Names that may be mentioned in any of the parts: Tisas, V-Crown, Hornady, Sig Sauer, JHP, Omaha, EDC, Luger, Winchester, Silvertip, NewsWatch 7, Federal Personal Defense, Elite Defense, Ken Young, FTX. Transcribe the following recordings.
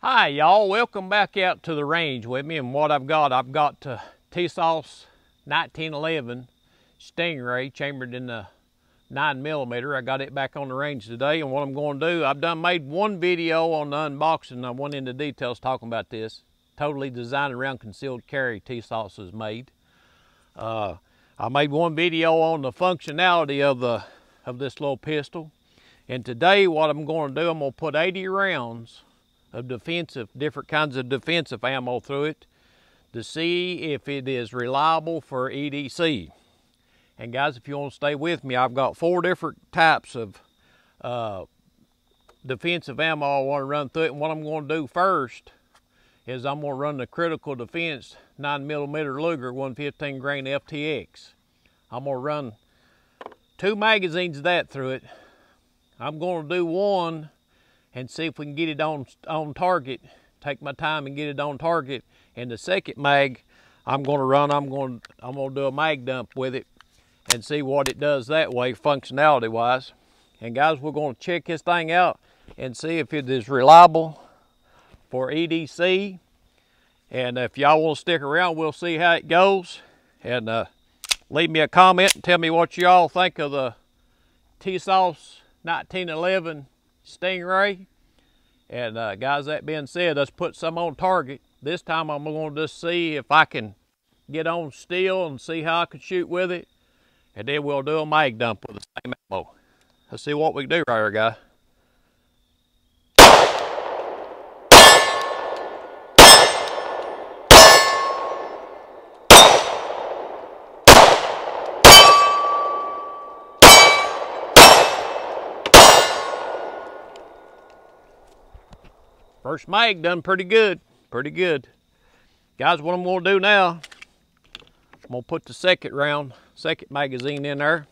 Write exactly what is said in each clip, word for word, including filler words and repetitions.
Hi y'all, welcome back out to the range with me, and what I've got, I've got uh, Tisas nineteen eleven Stingray chambered in the nine millimeter. I got it back on the range today, and what I'm going to do, I've done made one video on the unboxing. I went into details talking about this. Totally designed around concealed carry Tisas is made. Uh, I made one video on the functionality of, the, of this little pistol, and today what I'm going to do, I'm going to put eighty rounds of defensive, different kinds of defensive ammo through it to see if it is reliable for E D C. And guys, if you want to stay with me, I've got four different types of uh, defensive ammo I want to run through it. And what I'm going to do first is I'm going to run the critical defense nine millimeter Luger one fifteen grain F T X. I'm going to run two magazines of that through it. I'm going to do one and see if we can get it on, on target, take my time and get it on target. And the second mag I'm gonna run, I'm gonna, I'm gonna do a mag dump with it and see what it does that way, functionality wise. And guys, we're gonna check this thing out and see if it is reliable for E D C. And if y'all wanna stick around, we'll see how it goes. And uh, leave me a comment and tell me what y'all think of the Tisas nineteen eleven Stingray. And uh, guys, that being said, let's put some on target. This time I'm going to just see if I can get on steel and see how I can shoot with it, and then we'll do a mag dump with the same ammo. Let's see what we can do right here, guys. First mag done pretty good, pretty good. Guys, what I'm gonna do now, I'm gonna put the second round, second magazine in there,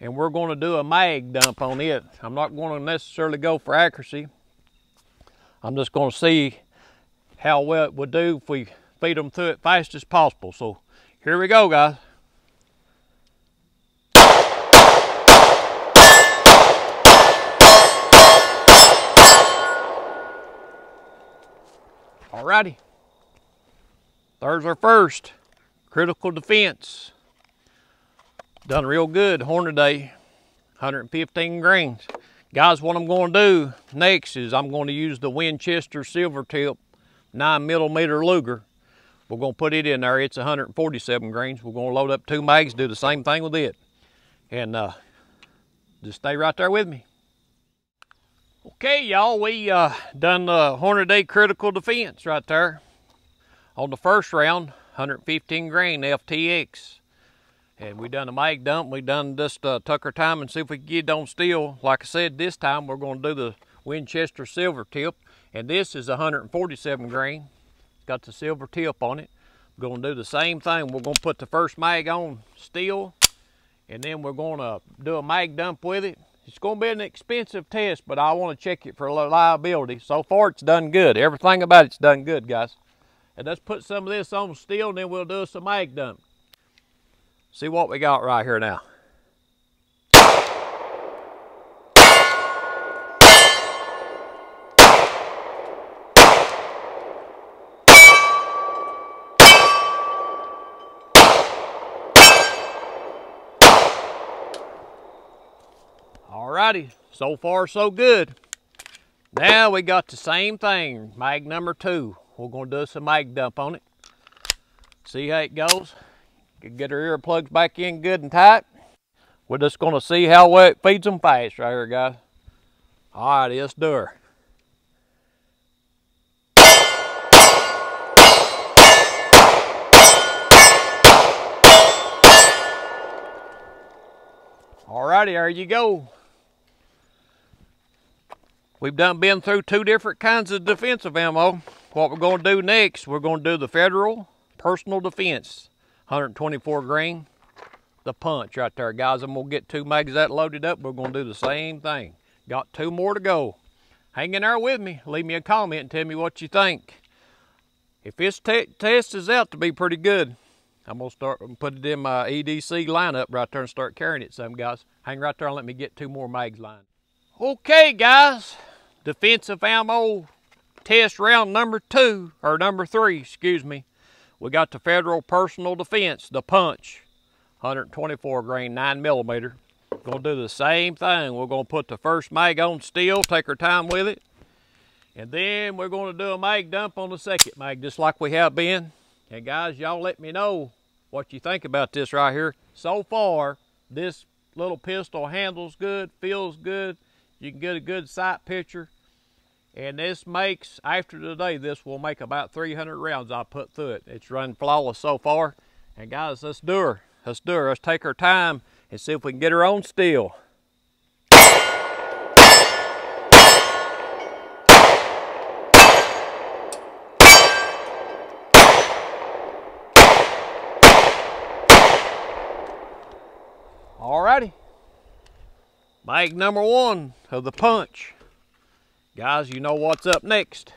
and we're gonna do a mag dump on it. I'm not gonna necessarily go for accuracy. I'm just gonna see how well it would do if we feed them through it fast as possible. So here we go, guys. Alrighty, there's our first critical defense. Done real good, Hornady, one fifteen grains. Guys, what I'm gonna do next is I'm gonna use the Winchester Silvertip nine millimeter Luger. We're gonna put it in there, it's one forty-seven grains. We're gonna load up two mags, do the same thing with it. And uh, just stay right there with me. Okay, y'all, we uh, done the Hornady critical defense right there. On the first round, one fifteen grain F T X. And we done a mag dump. We done just uh, took our time and see if we could get it on steel. Like I said, this time we're gonna do the Winchester Silver Tip. And this is one forty-seven grain. It's got the silver tip on it. We're gonna do the same thing. We're gonna put the first mag on steel, and then we're gonna do a mag dump with it. It's gonna be an expensive test, but I wanna check it for reliability. So far, it's done good. Everything about it's done good, guys. And let's put some of this on steel, and then we'll do some mag dump. See what we got right here now. Alrighty, so far so good. Now we got the same thing, mag number two. We're gonna do some mag dump on it. See how it goes. Get our ear plugs back in good and tight. We're just gonna see how well it feeds them fast right here, guys. Alrighty, let's do her. Alrighty, there you go. We've done been through two different kinds of defensive ammo. What we're gonna do next, we're gonna do the Federal Personal Defense, one twenty-four grain, the punch right there, guys. I'm gonna get two mags of that loaded up. We're gonna do the same thing. Got two more to go. Hang in there with me. Leave me a comment and tell me what you think. If this te test is out to be pretty good, I'm gonna start and put it in my E D C lineup right there and start carrying it some, guys. Hang right there and let me get two more mags lined. Okay, guys. Defensive ammo test round number two, or number three, excuse me, we got the Federal Personal Defense, the Punch, one twenty-four grain, nine millimeter. Gonna do the same thing. We're gonna put the first mag on steel, take our time with it. And then we're gonna do a mag dump on the second mag, just like we have been. And guys, y'all let me know what you think about this right here. So far, this little pistol handles good, feels good. You can get a good sight picture. And this makes, after today, this will make about three hundred rounds I put through it. It's run flawless so far. And guys, let's do her. Let's do her. Let's take her time and see if we can get her on steel. Alrighty. Mag number one of the Punch. Guys, you know what's up next.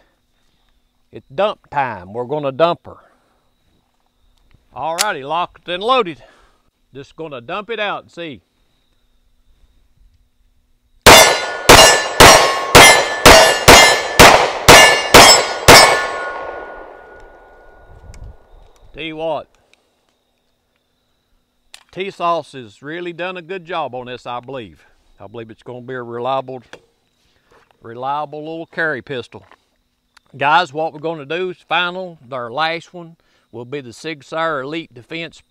It's dump time. We're gonna dump her. Alrighty, locked and loaded. Just gonna dump it out and see. Tell you what, Tisas has really done a good job on this, I believe. I believe it's gonna be a reliable reliable little carry pistol. Guys, what we're going to do is final, our last one, will be the Sig Sauer Elite Defense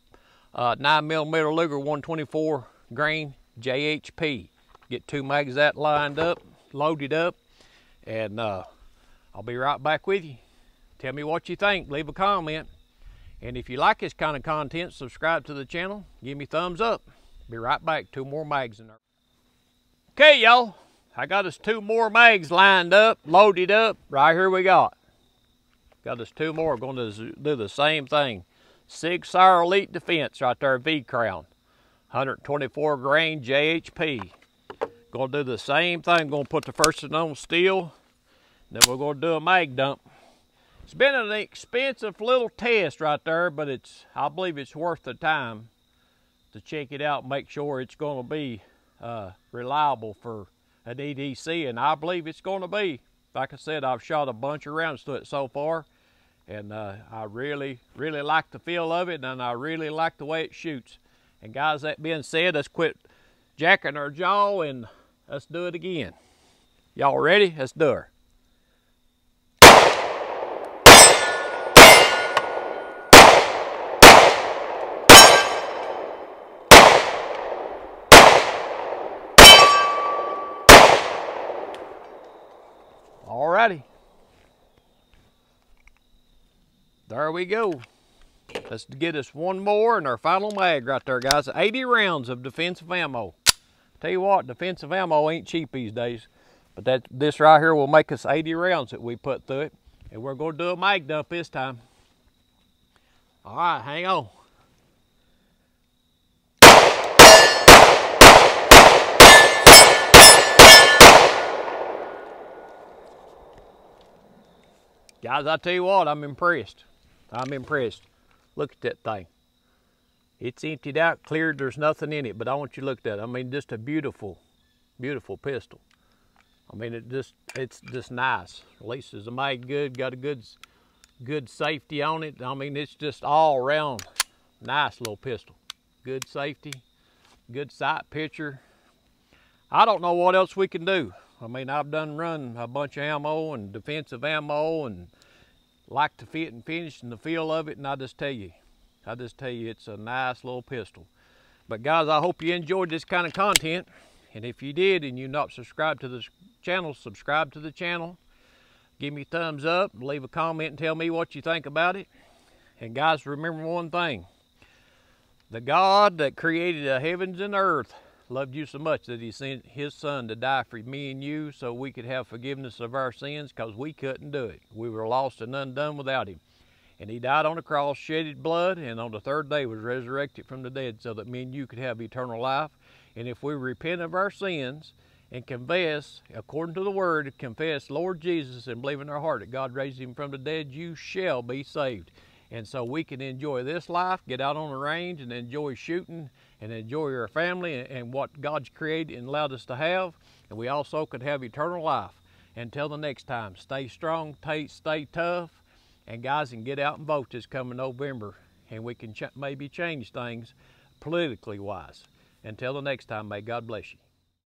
uh, nine millimeter Luger one twenty-four grain J H P. Get two mags of that lined up, loaded up, and uh, I'll be right back with you. Tell me what you think, leave a comment, and if you like this kind of content, subscribe to the channel, give me thumbs up. Be right back, two more mags in there. Okay, y'all. I got us two more mags lined up, loaded up. Right here we got. Got us two more. Going to do the same thing. Sig Sauer Elite Defense right there, V-Crown. one twenty-four grain J H P. Going to do the same thing. Going to put the first one on steel. Then we're going to do a mag dump. It's been an expensive little test right there, but it's, I believe it's worth the time to check it out and make sure it's going to be uh, reliable for an E D C, and I believe it's going to be. Like I said, I've shot a bunch of rounds to it so far, and uh, I really, really like the feel of it, and I really like the way it shoots. And guys, that being said, let's quit jacking our jaw, and let's do it again. Y'all ready? Let's do her. Alrighty. There we go. Let's get us one more and our final mag right there, guys. eighty rounds of defensive ammo. Tell you what, defensive ammo ain't cheap these days, but that this right here will make us eighty rounds that we put through it, and we're going to do a mag dump this time. All right, hang on. Guys, I tell you what, I'm impressed. I'm impressed. Look at that thing. It's emptied out, cleared, there's nothing in it, but I want you to look at that. I mean, just a beautiful, beautiful pistol. I mean, it just, it's just nice. Releases a mag good, got a good, good safety on it. I mean, it's just all around nice little pistol. Good safety, good sight picture. I don't know what else we can do. I mean, I've done run a bunch of ammo and defensive ammo and like the fit and finish and the feel of it, and I just tell you, I just tell you, it's a nice little pistol. But guys, I hope you enjoyed this kind of content, and if you did and you're not subscribed to the channel, subscribe to the channel. Give me thumbs up, leave a comment and tell me what you think about it. And guys, remember one thing. The God that created the heavens and earth loved you so much that he sent his son to die for me and you so we could have forgiveness of our sins, because we couldn't do it. We were lost and undone without him. And he died on the cross, shedded blood, and on the third day was resurrected from the dead so that me and you could have eternal life. And if we repent of our sins and confess, according to the word, confess Lord Jesus and believe in our heart that God raised him from the dead, you shall be saved. And so we can enjoy this life, get out on the range and enjoy shooting and enjoy our family and what God's created and allowed us to have. And we also could have eternal life. Until the next time, stay strong, stay tough, and guys, and get out and vote this coming November, and we can ch maybe change things politically wise. Until the next time, may God bless you.